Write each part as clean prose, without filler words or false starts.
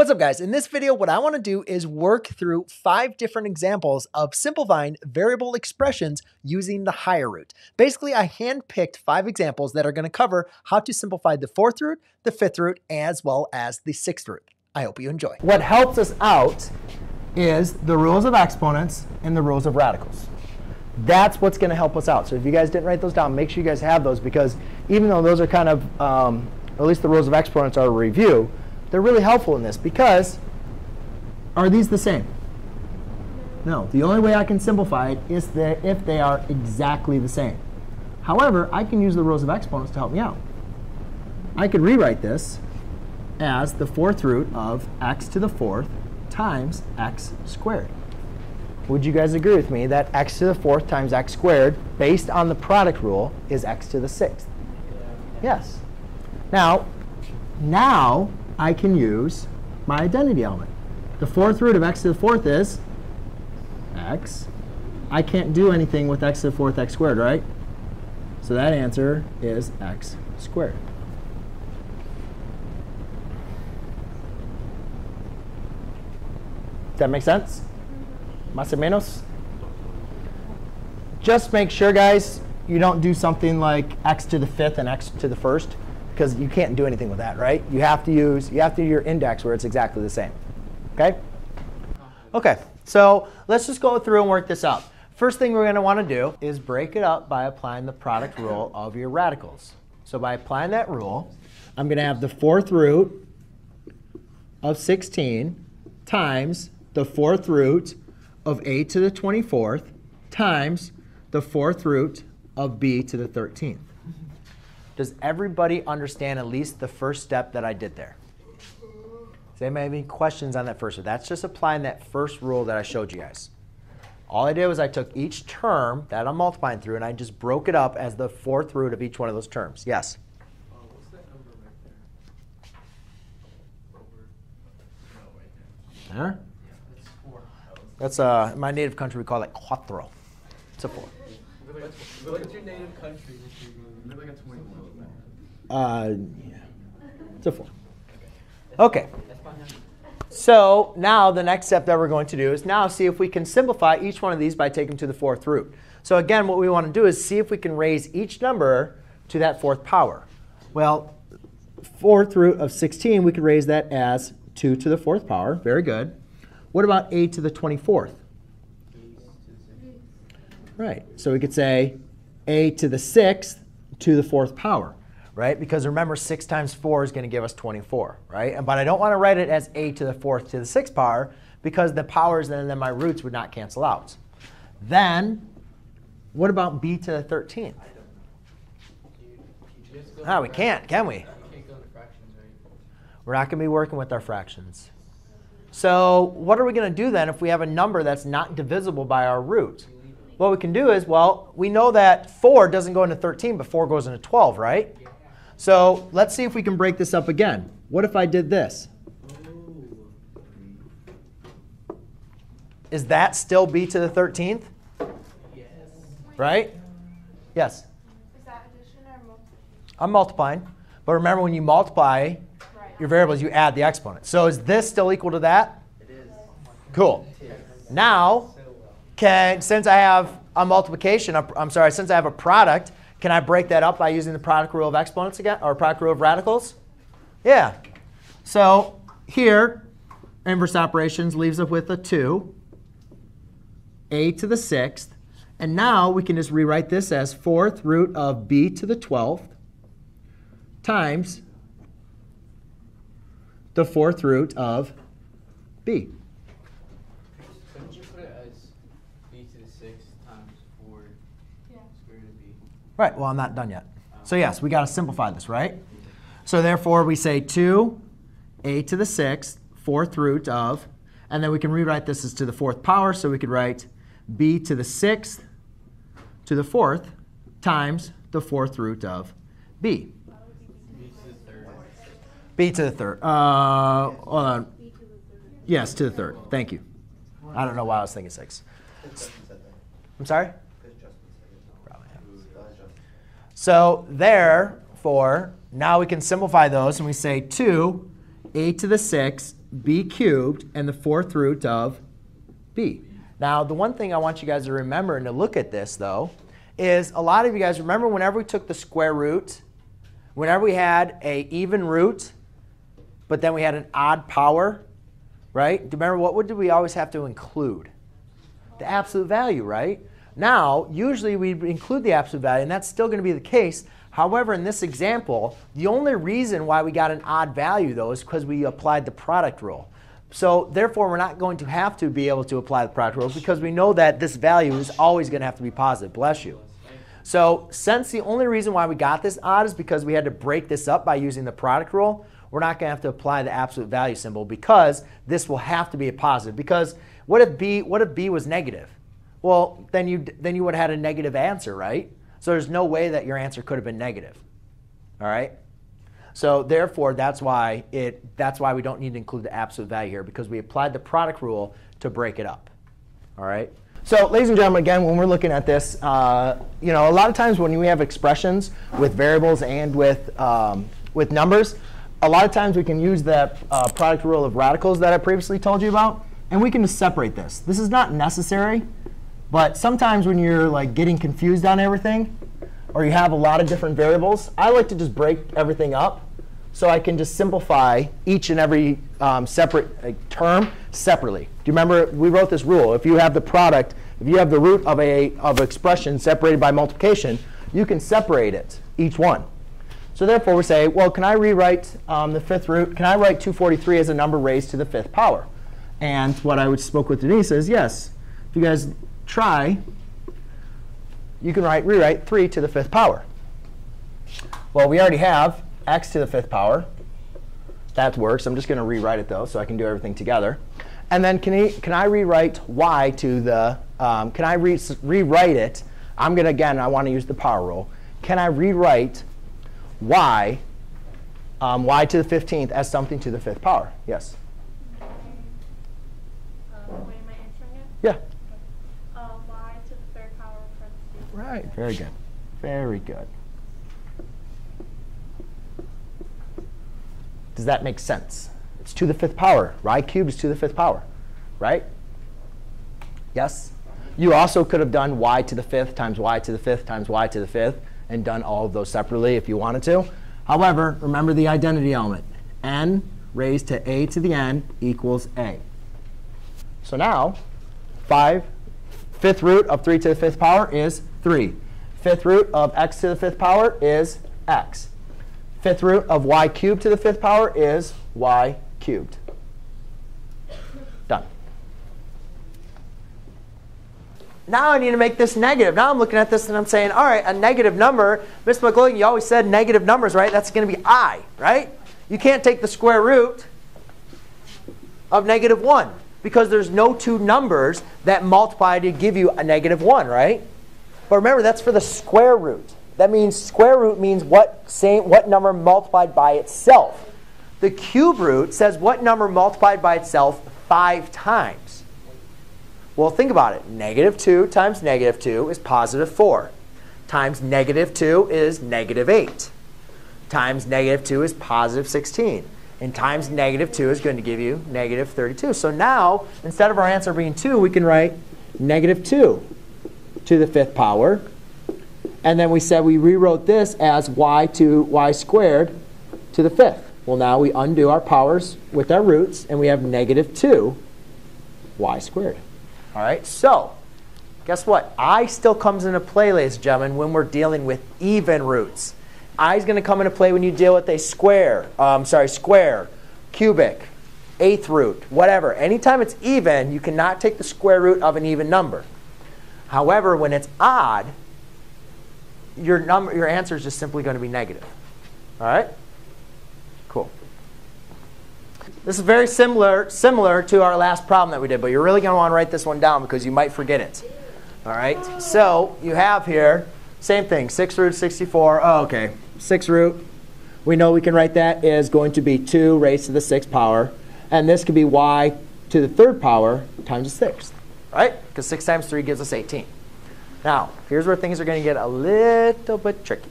What's up, guys? In this video, what I want to do is work through 5 different examples of simplifying variable expressions using the higher root. Basically, I handpicked 5 examples that are going to cover how to simplify the 4th root, the 5th root, as well as the 6th root. I hope you enjoy. What helps us out is the rules of exponents and the rules of radicals. That's what's going to help us out. So if you guys didn't write those down, make sure you guys have those, because even though those are kind of, or at least the rules of exponents are a review, they're really helpful in this, because are these the same? No. The only way I can simplify it is that if they are exactly the same. However, I can use the rules of exponents to help me out. I could rewrite this as the 4th root of x to the 4th times x squared. Would you guys agree with me that x to the 4th times x squared, based on the product rule, is x to the 6th? Yes. Now I can use my identity element. The 4th root of x to the 4th is x. I can't do anything with x to the 4th x squared, right? So that answer is x squared. Does that make sense? Más o menos? Just make sure, guys, you don't do something like x to the 5th and x to the 1st. Because you can't do anything with that, right? You have to do your index where it's exactly the same. Okay? Okay. So let's just go through and work this out. First thing we're going to want to do is break it up by applying the product rule of your radicals. So by applying that rule, I'm going to have the 4th root of 16 times the 4th root of a to the 24th times the 4th root of b to the 13th. Does everybody understand at least the first step that I did there? Does anybody have any questions on that first rule? That's just applying that first rule that I showed you guys. All I did was I took each term that I'm multiplying through, and I just broke it up as the 4th root of each one of those terms. Yes? What's that number right there? Over, no, right there. There? Yeah, that's 4. That's, in my native country, we call it cuatro. It's a 4. What's your native country? Yeah. It's a 4. OK. So now the next step that we're going to do is now see if we can simplify each one of these by taking them to the 4th root. So again, what we want to do is see if we can raise each number to that 4th power. Well, 4th root of 16, we could raise that as 2 to the 4th power. Very good. What about a to the 24th? Right. So we could say a to the 6th to the 4th power, right? Because remember, 6 times 4 is going to give us 24, right? But I don't want to write it as a to the 4th to the 6th power, because the powers and then my roots would not cancel out. Then what about b to the 13th? We can't, can we? We're not going to be working with our fractions. So what are we going to do then if we have a number that's not divisible by our root? What we can do is, well, we know that 4 doesn't go into 13, but 4 goes into 12, right? Yeah. So let's see if we can break this up again. What if I did this? Oh. Is that still b to the 13th? Yes. Right? Yes? Is that addition or multiplication? I'm multiplying. But remember, when you multiply your variables, you add the exponent. So is this still equal to that? It is. Cool. Yes. Now, since I have a product, can I break that up by using the product rule of exponents again, or product rule of radicals? Yeah. So here, inverse operations leaves us with a 2, a to the 6th. And now we can just rewrite this as 4th root of b to the 12th times the 4th root of b. Right, well, I'm not done yet. So yes, we got to simplify this, right? So therefore, we say 2, a to the 6th, 4th root of, and then we can rewrite this as to the 4th power. So we could write b to the 6th to the 4th times the 4th root of b. b to the 3rd. Hold on. Yes, to the 3rd. Thank you. I don't know why I was thinking 6. I'm sorry? So therefore, now we can simplify those, and we say 2, a to the 6 b cubed and the fourth root of b. Now, the one thing I want you guys to remember and to look at this, though, is a lot of you guys remember whenever we took the square root, whenever we had an even root, but then we had an odd power, right? Remember, what did we always have to include? The absolute value, right? Now, usually we include the absolute value, and that's still going to be the case. However, in this example, the only reason why we got an odd value, though, is because we applied the product rule. So therefore, we're not going to have to be able to apply the product rule because we know that this value is always going to have to be positive. Bless you. So since the only reason why we got this odd is because we had to break this up by using the product rule, we're not going to have to apply the absolute value symbol because this will have to be a positive. Because what if b was negative? Well, then you would have had a negative answer, right? So there's no way that your answer could have been negative. All right? So therefore, that's why we don't need to include the absolute value here, because we applied the product rule to break it up. All right? So ladies and gentlemen, again, when we're looking at this, a lot of times when we have expressions with variables and with numbers, a lot of times we can use the product rule of radicals that I previously told you about, and we can just separate this. This is not necessary. But sometimes when you're like getting confused on everything, or you have a lot of different variables, I like to just break everything up so I can just simplify each and every separate term separately. Do you remember we wrote this rule? If you have the product, if you have the root of an expression separated by multiplication, you can separate it, each one. So therefore, we say, well, can I rewrite the fifth root? Can I write 243 as a number raised to the fifth power? And what I spoke with Denise is yes. If you guys try, you can rewrite 3 to the fifth power. Well, we already have x to the fifth power. That works. I'm just going to rewrite it, though, so I can do everything together. And then can I rewrite y to the, can I rewrite it? I'm going to, again, I want to use the power rule. Can I rewrite y to the 15th as something to the fifth power? Yes? What am I answering it? Yeah. Right. Very good. Very good. Does that make sense? It's to the fifth power. Y cubed is to the fifth power, right? Yes? You also could have done y to the fifth times y to the fifth times y to the fifth and done all of those separately if you wanted to. However, remember the identity element. N raised to a to the n equals a. So now, fifth root of 3 to the fifth power is 3. Fifth root of x to the fifth power is x. Fifth root of y cubed to the fifth power is y cubed. Done. Now I need to make this negative. Now I'm looking at this and I'm saying, all right, a negative number. Mr. McLogan, you always said negative numbers, right? That's going to be I, right? You can't take the square root of negative 1, because there's no two numbers that multiply to give you a negative 1, right? But remember, that's for the square root. That means square root means what number multiplied by itself. The cube root says what number multiplied by itself 5 times. Well, think about it. Negative 2 times negative 2 is positive 4. Times negative 2 is negative 8. Times negative 2 is positive 16. And times negative 2 is going to give you negative 32. So now, instead of our answer being 2, we can write negative 2 to the fifth power. And then we said we rewrote this as y squared to the fifth. Well, now we undo our powers with our roots, and we have negative 2 y squared. All right, so guess what? I still comes into play, ladies and gentlemen, when we're dealing with even roots. I is going to come into play when you deal with a square, cubic, eighth root, whatever. Anytime it's even, you cannot take the square root of an even number. However, when it's odd, your answer is just simply going to be negative. All right? Cool. This is very similar to our last problem that we did, but you're really going to want to write this one down because you might forget it. All right? So you have here, same thing, 6 root 64. Oh, OK. 6 root, we know we can write that as going to be 2 raised to the 6th power. And this could be y to the 3rd power times the 6th, right? Because 6 times 3 gives us 18. Now, here's where things are going to get a little bit tricky.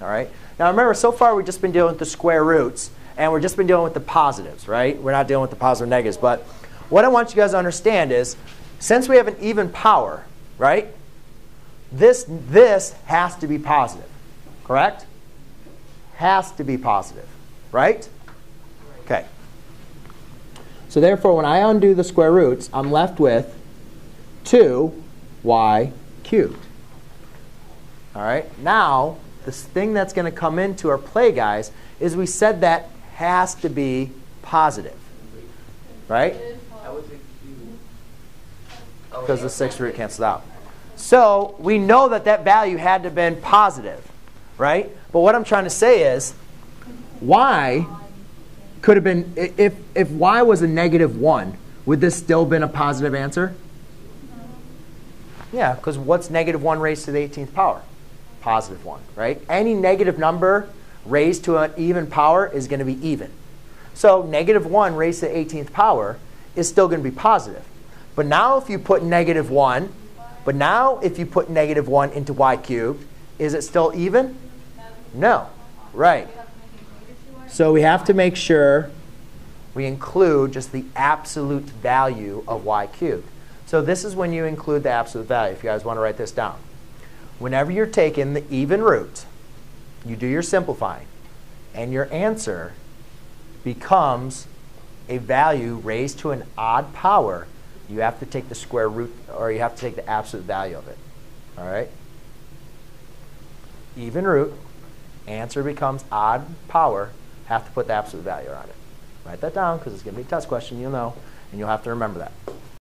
All right. Now, remember, so far we've just been dealing with the square roots. and we're just been dealing with the positives, right? We're not dealing with the positive and negatives. But what I want you guys to understand is, since we have an even power, right, this has to be positive, correct? Has to be positive, right? OK. So therefore, when I undo the square roots, I'm left with 2y cubed. All right. Now, this thing that's going to come into our play, guys, is we said that has to be positive, right? Because the sixth root cancels out. So we know that that value had to have been positive, right? But what I'm trying to say is y could have been, if y was a negative 1, would this still have been a positive answer? Yeah, because what's negative 1 raised to the 18th power? Positive 1, right? Any negative number raised to an even power is going to be even. So negative 1 raised to the 18th power is still going to be positive. But now if you put negative 1, into y cubed, is it still even? No. Right. So we have to make sure we include just the absolute value of y cubed. So this is when you include the absolute value, if you guys want to write this down. Whenever you're taking the even root, you do your simplifying, and your answer becomes a value raised to an odd power. You have to take the square root, or you have to take the absolute value of it. All right? Even root, answer becomes odd power, have to put the absolute value on it. Write that down, because it's going to be a test question. You'll know, and you'll have to remember that.